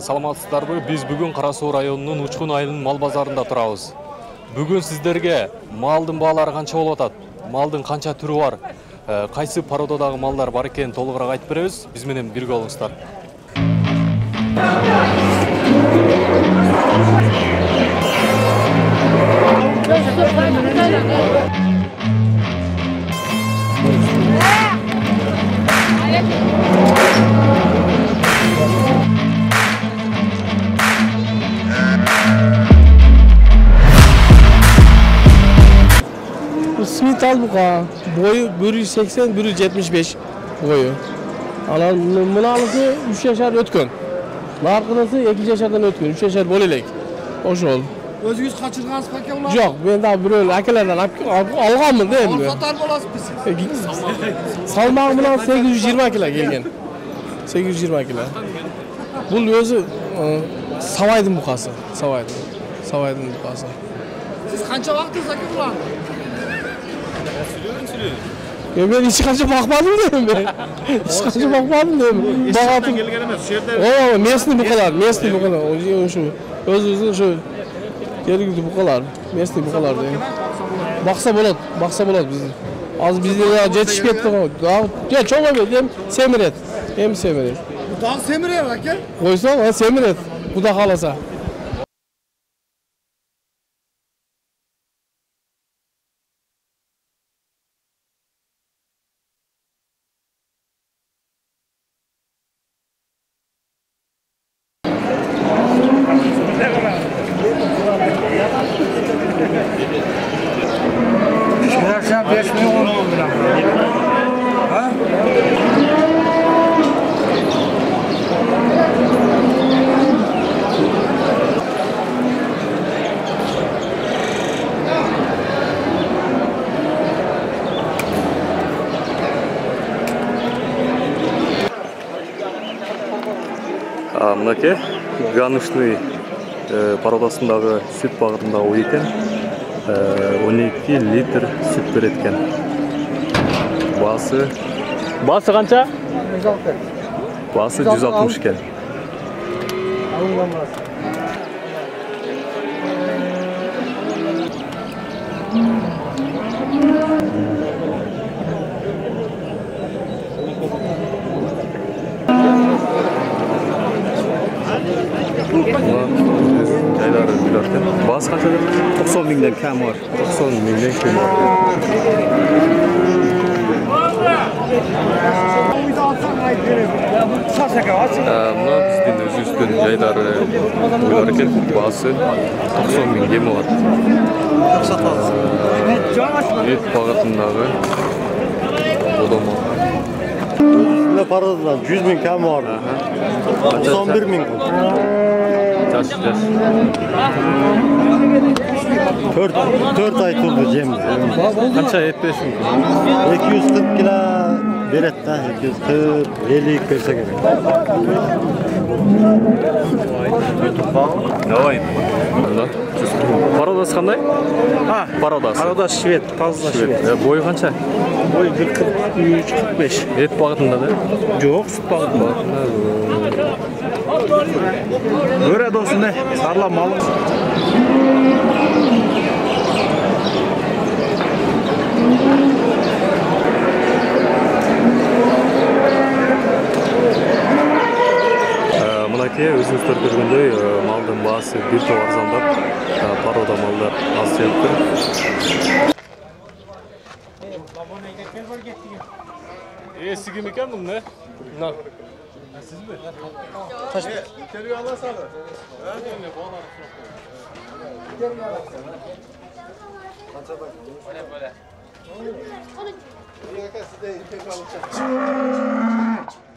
Саламатсыздарбы, биз бүгүн Кара-Суу районунун Учкун айылынын мал базарында турабыз. Бүгүн сиздерге малдын баалары канча болуп атат, малдын канча түрү бар, кайсы породадагы малдар бар экенин толугураак айтып беребиз. Биз менен бирге болуңуздар. İsmi Talbuka, boyu 180-175 boyu. Bunun alısı 3 yaşar Ötkün. Narkınası 2 yaşardan Ötkün, 3 yaşar Bolilek. Hoş ol. Özünüz kaçırganız peki ulan? Yok, ben daha böyle akılardan algan mı değil mi? Satar mı olasın mısınız? Salmağımdan 820 kilo gelgen. 820 kilo. Bu özü Savaydın bukası. Savaydın bukası. Siz kança baktınız akı ulan? Ben hiç kaçıp bakmadım değil mi? Hiç kaçıp bakmadım değil mi? Bağatım. Mesli bu kadar, Özü şu. Geri gidiyor bu kadar, mesli bu kadar değil. Baksa bulat bizim. Az bizde ya yetişip ettik o. Daha ya çok abi dem semiret. Hem semiret. Daha semiret bak ya. Koysan semiret. Bu da halasa. Мынакей Ганышный пародасындагы сүт багытында ой экен 12 литр сүт берет экен. Басы канча? 160. Басы 160 экен. Bas kaç adet? 90 binden kam var. 90 binden kam var. Ama bizden özü üstün caylar uyarıken bası 90 bin gemi var. Et bağıtındağı odama. Üstünde paradadan 100 bin kam var. 91 bin Taşacağız. 4 ay tuttu Cemil. Kaça etmiyorsun? 240 kilo beretten 240 50 kese gerek. Davay. Parodas kanday? Ha, Parodas Şved, fazla Şved. Boyu kaça? Boyu 43-45. Et bağıtında da? Yok, süt bağıtında. Göre dostum ne? Sarla malı. Mınaki özünüz törpürgünde malın bağısı bir tovar zandar. Paroda mallar az yaptı. Sigim iken bunun ne? Bunlar. Siz mi? Taş. Terbiye alasalar. Öyle boğalar. Terbiye alasalar. Kaça bak. Öyle böyle. Onun. Siz de terbiye alacaksınız.